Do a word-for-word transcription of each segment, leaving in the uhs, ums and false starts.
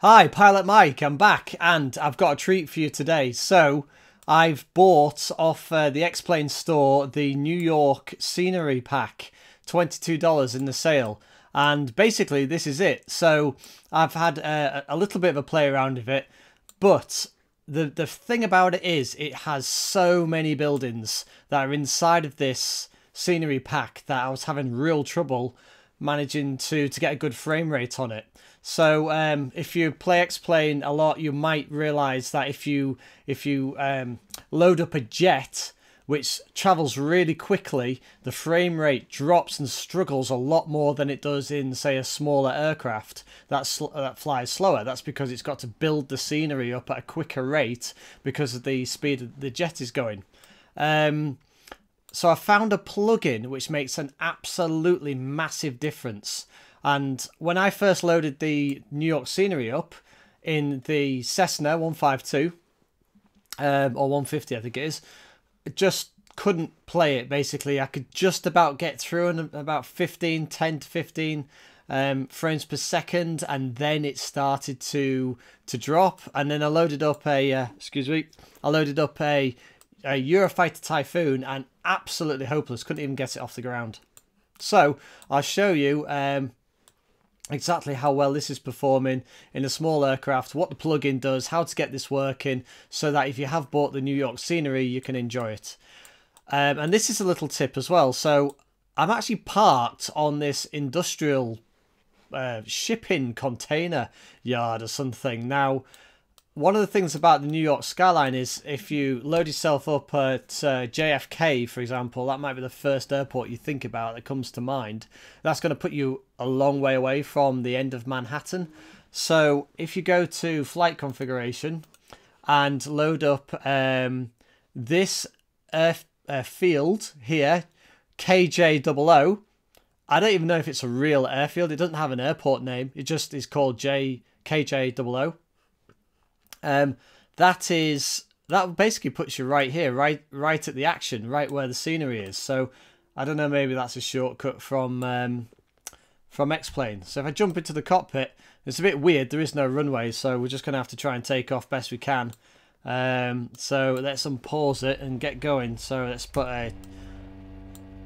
Hi, Pilot Mike, I'm back and I've got a treat for you today. So I've bought off uh, the X-Plane store the New York Scenery Pack, twenty-two dollars in the sale. And basically this is it. So I've had uh, a little bit of a play around of it, but the, the thing about it is it has so many buildings that are inside of this scenery pack that I was having real trouble managing to, to get a good frame rate on it. So um, if you play X-Plane a lot, you might realise that if you if you um, load up a jet which travels really quickly, the frame rate drops and struggles a lot more than it does in, say, a smaller aircraft that, sl that flies slower. That's because it's got to build the scenery up at a quicker rate because of the speed the jet is going. Um, so I found a plugin which makes an absolutely massive difference. And when I first loaded the New York scenery up in the Cessna one fifty-two, um, or one fifty I think it is, I just couldn't play it basically. I could just about get through in about fifteen, ten to fifteen um, frames per second, and then it started to to drop. And then I loaded up a, uh, excuse me, I loaded up a, a Eurofighter Typhoon and absolutely hopeless, couldn't even get it off the ground. So I'll show you Um, exactly how well this is performing in a small aircraft, what the plugin does, how to get this working so that if you have bought the New York scenery, you can enjoy it. Um, and this is a little tip as well. So I'm actually parked on this industrial uh, shipping container yard or something. Now, one of the things about the New York skyline is if you load yourself up at uh, J F K, for example, that might be the first airport you think about that comes to mind. That's going to put you a long way away from the end of Manhattan. So if you go to flight configuration and load up um, this uh, uh, field here, K J double O, I don't even know if it's a real airfield. It doesn't have an airport name. It just is called J K J double O. Um, that is, that basically puts you right here, right right at the action, right where the scenery is. So I don't know, maybe that's a shortcut from um, from X-Plane. So if I jump into the cockpit, it's a bit weird. There is no runway, so we're just going to have to try and take off best we can. Um, so let's unpause it and get going. So let's put a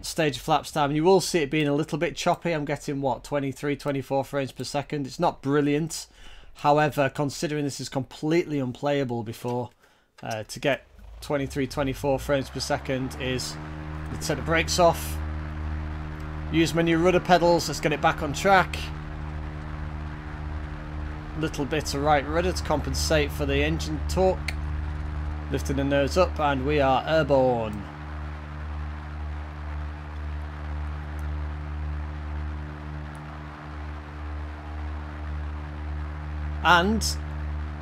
stage of flaps down. You will see it being a little bit choppy. I'm getting, what, twenty-three, twenty-four frames per second. It's not brilliant. However, considering this is completely unplayable before, uh, to get twenty-three, twenty-four frames per second is, let's set the brakes off, use my new rudder pedals, let's get it back on track. Little bit of right rudder to compensate for the engine torque. Lifting the nose up and we are airborne. And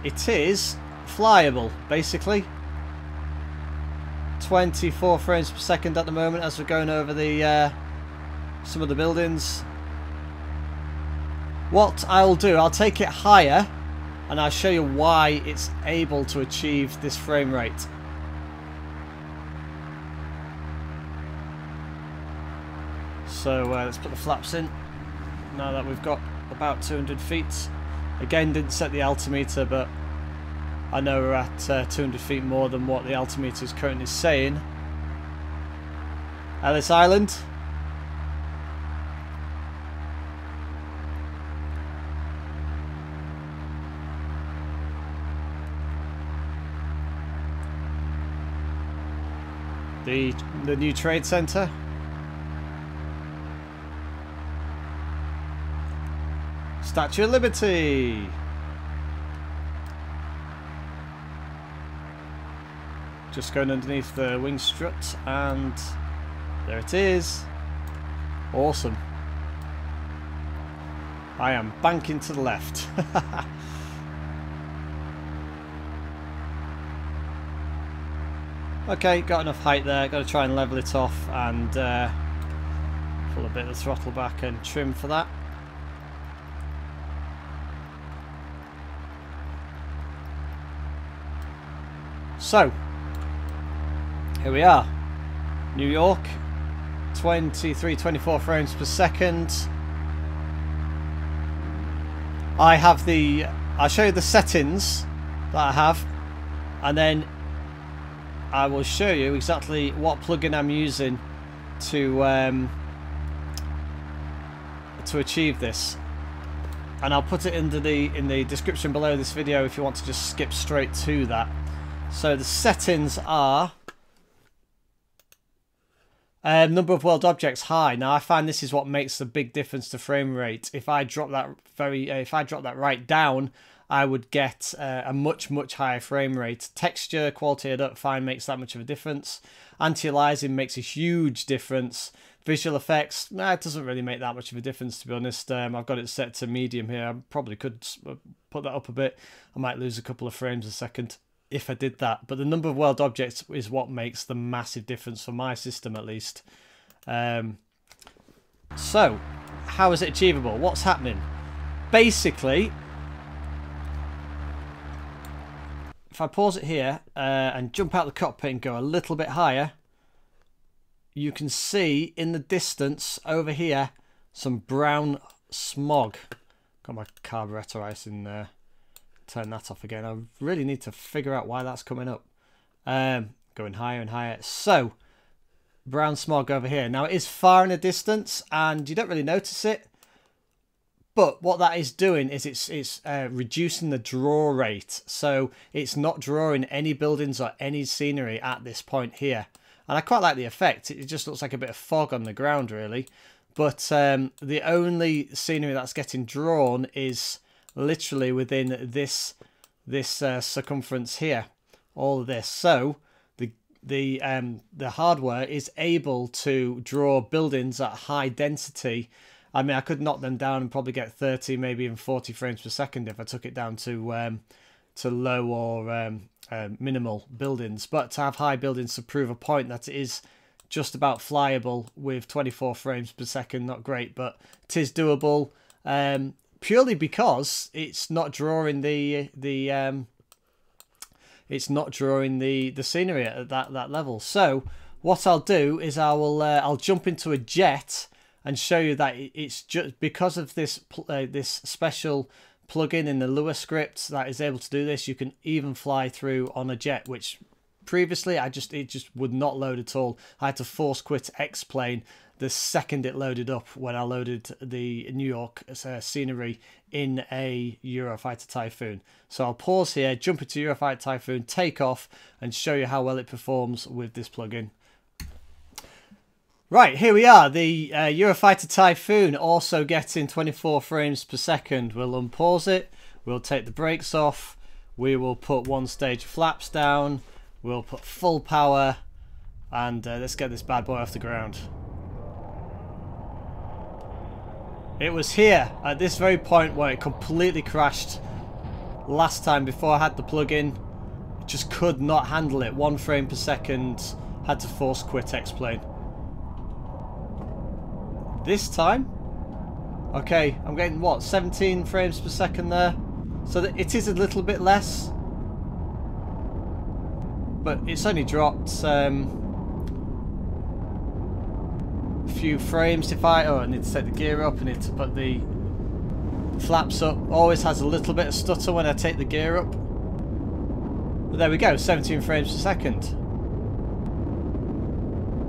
it is flyable, basically. twenty-four frames per second at the moment as we're going over the uh, some of the buildings. What I'll do, I'll take it higher and I'll show you why it's able to achieve this frame rate. So uh, let's put the flaps in, now that we've got about two hundred feet. Again, didn't set the altimeter, but I know we're at uh, two hundred feet more than what the altimeter is currently saying. Ellis Island. The, the new Trade Center. Statue of Liberty. Just going underneath the wing strut and there it is. Awesome. I am banking to the left. Okay, got enough height there. Got to try and level it off and uh, pull a bit of the throttle back and trim for that. So, here we are, New York, twenty-three, twenty-four frames per second. I have the I'll show you the settings that I have, and then I will show you exactly what plugin I'm using to um, to achieve this, and I'll put it into the in the description below this video if you want to just skip straight to that. So the settings are um, number of world objects high. Now I find this is what makes the big difference to frame rate. If I drop that very, uh, if I drop that right down, I would get uh, a much much higher frame rate. Texture quality I don't find makes that much of a difference. Anti-aliasing makes a huge difference. Visual effects, nah, it doesn't really make that much of a difference, to be honest. Um, I've got it set to medium here. I probably could put that up a bit. I might lose a couple of frames a second if I did that. But the number of world objects is what makes the massive difference for my system, at least. Um, so, how is it achievable? What's happening? Basically, if I pause it here uh, and jump out the cockpit and go a little bit higher, you can see in the distance over here some brown smog. Got my carburetor ice in there. Turn that off again. I really need to figure out why that's coming up. Um, going higher and higher. So, brown smog over here. Now it is far in the distance and you don't really notice it. But what that is doing is it's, it's uh, reducing the draw rate. So it's not drawing any buildings or any scenery at this point here. And I quite like the effect. It just looks like a bit of fog on the ground, really. But um, the only scenery that's getting drawn is literally within this this uh, circumference here. All of this. So the the um, the hardware is able to draw buildings at high density. I mean, I could knock them down and probably get thirty, maybe even forty frames per second if I took it down to um, to low or Um, Uh, minimal buildings, but to have high buildings to prove a point that it is just about flyable with twenty-four frames per second. Not great, but it is doable, um, purely because it's not drawing the the um, it's not drawing the the scenery at that that level. So what I'll do is I will uh, I'll jump into a jet and show you that it's just because of this uh, this special plugin in the Lua script that is able to do this. You can even fly through on a jet, which previously I just it just would not load at all. I had to force quit X-Plane the second it loaded up when I loaded the New York uh, scenery in a Eurofighter Typhoon. So I'll pause here, jump into Eurofighter Typhoon, take off, and show you how well it performs with this plugin. Right, here we are, the uh, Eurofighter Typhoon also getting twenty-four frames per second. We'll unpause it, we'll take the brakes off, we will put one stage flaps down, we'll put full power, and uh, let's get this bad boy off the ground. It was here, at this very point where it completely crashed last time before I had the plug-in. It just could not handle it, one frame per second, had to force quit X-Plane. This time, okay, I'm getting what, seventeen frames per second there, so that it is a little bit less, but it's only dropped um, a few frames. If I, oh, I need to set the gear up, I need to put the flaps up. Always has a little bit of stutter when I take the gear up, but there we go, seventeen frames per second.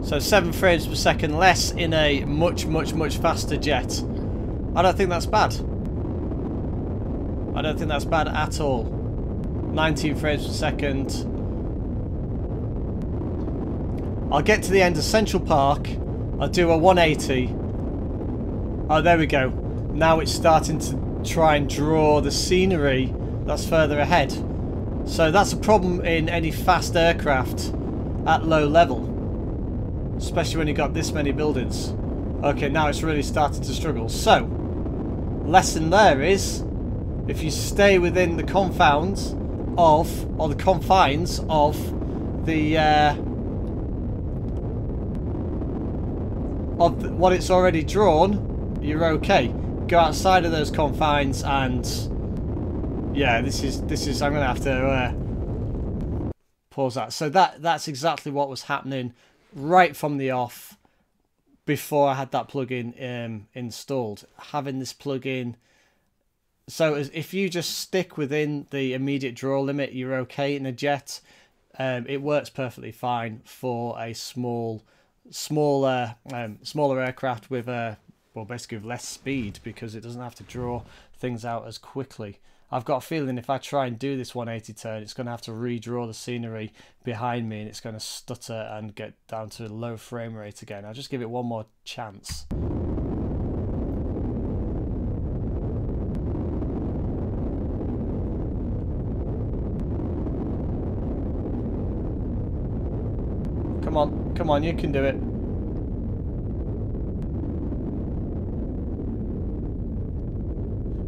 So seven frames per second less in a much, much, much faster jet. I don't think that's bad. I don't think that's bad at all. nineteen frames per second. I'll get to the end of Central Park. I'll do a one eighty. Oh, there we go. Now it's starting to try and draw the scenery that's further ahead. So that's a problem in any fast aircraft at low level. Especially when you got this many buildings. Okay, now it's really starting to struggle. So, lesson there is, if you stay within the confounds of, or the confines of the, uh, of the, what it's already drawn, you're okay. Go outside of those confines and, yeah, this is, this is, I'm gonna have to uh, pause that. So that, that's exactly what was happening right from the off before I had that plugin um, installed. Having this plugin So as if you just stick within the immediate draw limit, you're okay in a jet. Um, it works perfectly fine for a small, smaller, um, smaller aircraft with a well, basically with less speed, because it doesn't have to draw things out as quickly. I've got a feeling if I try and do this one eighty turn, it's going to have to redraw the scenery behind me, and it's going to stutter and get down to a low frame rate again. I'll just give it one more chance. Come on, come on, you can do it.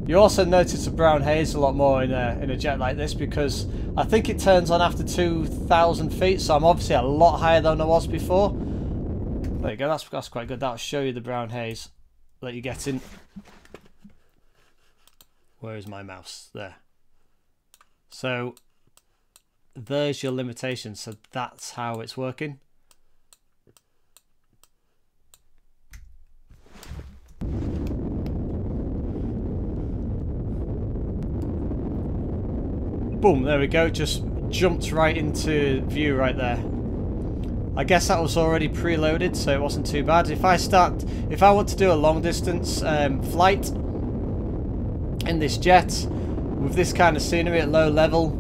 You also notice a brown haze a lot more in a, in a jet like this, because I think it turns on after two thousand feet, so I'm obviously a lot higher than I was before. There you go, that's, that's quite good. That'll show you the brown haze that you get in. Where is my mouse? There. So there's your limitation, so that's how it's working. Boom, there we go, just jumped right into view right there. I guess that was already preloaded, so it wasn't too bad. If I start, if I want to do a long distance um, flight in this jet with this kind of scenery at low level,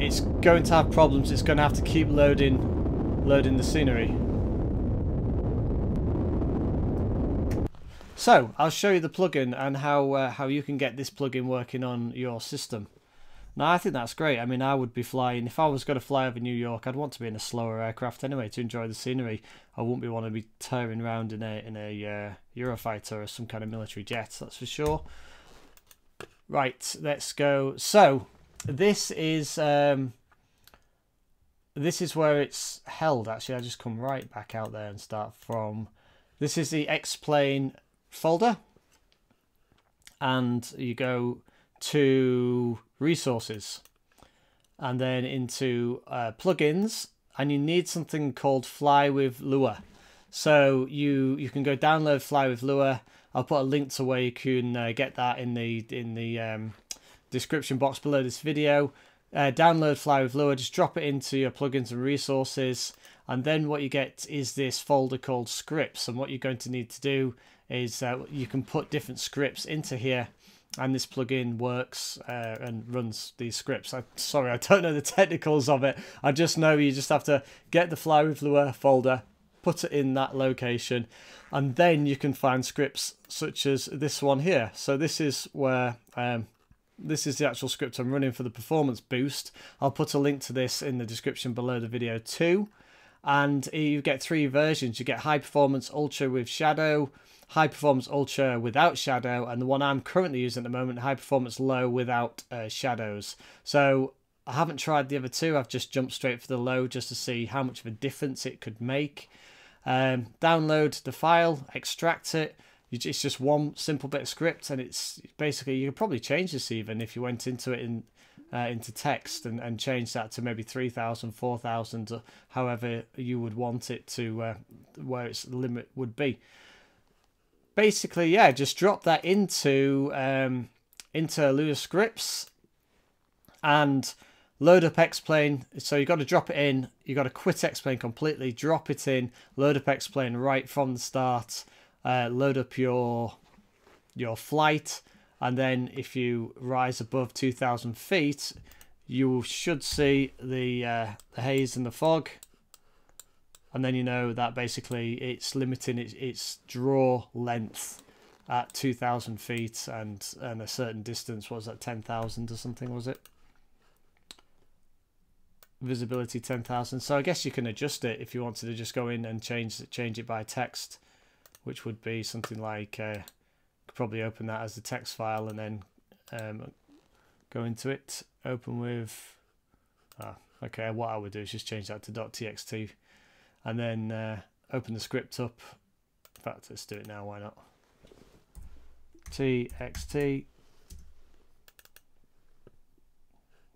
it's going to have problems. It's going to have to keep loading, loading the scenery. So I'll show you the plugin and how uh, how you can get this plugin working on your system. Now I think that's great. I mean, I would be flying, if I was going to fly over New York, I'd want to be in a slower aircraft anyway to enjoy the scenery. I wouldn't be want to be tearing around in a in a uh, Eurofighter or some kind of military jet. That's for sure. Right, let's go. So this is um, this is where it's held. Actually, I just come right back out there and start from. This is the X-Plane folder, and you go to resources and then into uh, plugins, and you need something called Fly with Lua. So you you can go download Fly with Lua. I'll put a link to where you can uh, get that in the in the um, description box below this video. Uh, download Fly with Lua, just drop it into your plugins and resources, and then what you get is this folder called scripts. And what you're going to need to do is uh, you can put different scripts into here, and this plugin works uh, and runs these scripts. I'm sorry, I don't know the technicals of it. I just know you just have to get the Fly with Lua folder, put it in that location, and then you can find scripts such as this one here. So this is where um, this is the actual script I'm running for the performance boost. I'll put a link to this in the description below the video too. And you get three versions. You get High Performance Ultra with Shadow, High Performance Ultra without Shadow, and the one I'm currently using at the moment, High Performance Low without uh, shadows. So I haven't tried the other two. I've just jumped straight for the low just to see how much of a difference it could make. Um, download the file, extract it. It's just one simple bit of script, and it's basically, you could probably change this even if you went into it in uh, into text and, and change that to maybe three thousand, four thousand, however you would want it to, uh, where its limit would be. Basically, yeah, just drop that into, um, into Lua scripts and load up X-Plane. So you've got to drop it in, you've got to quit X-Plane completely, drop it in, load up X-Plane right from the start. Uh, load up your your flight, and then if you rise above two thousand feet, you should see the, uh, the haze and the fog, and then you know that basically it's limiting its, its draw length at two thousand feet and, and a certain distance. What was that, ten thousand or something, was it? Visibility ten thousand. So I guess you can adjust it if you wanted to just go in and change change it by text, which would be something like, uh, could probably open that as a text file and then um, go into it, open with, ah, okay, what I would do is just change that to .txt, and then uh, open the script up. In fact, let's do it now, why not? T X T,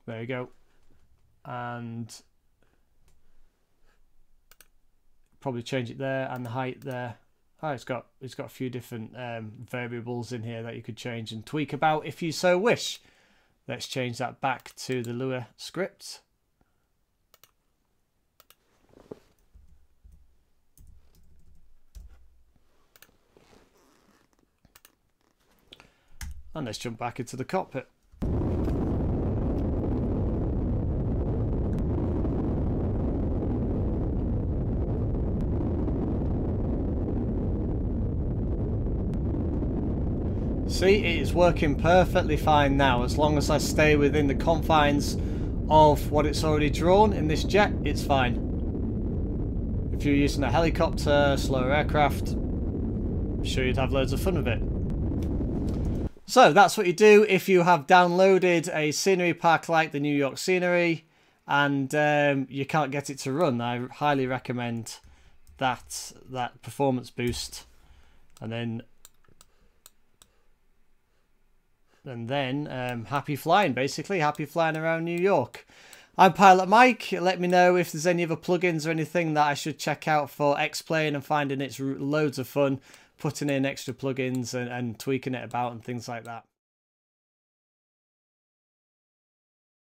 there you go, and probably change it there, and the height there, Oh, it's got it's got a few different um, variables in here that you could change and tweak about if you so wish. Let's change that back to the Lua script. And let's jump back into the cockpit. See, it is working perfectly fine now. As long as I stay within the confines of what it's already drawn in this jet, it's fine. If you're using a helicopter, slower aircraft, I'm sure you'd have loads of fun with it. So that's what you do if you have downloaded a scenery pack like the New York scenery and um, you can't get it to run. I highly recommend that, that performance boost. And then, and then um, happy flying, basically. Happy flying around New York. I'm Pilot Mike. Let me know if there's any other plugins or anything that I should check out for X-Plane. I'm finding it's loads of fun, putting in extra plugins and, and tweaking it about and things like that.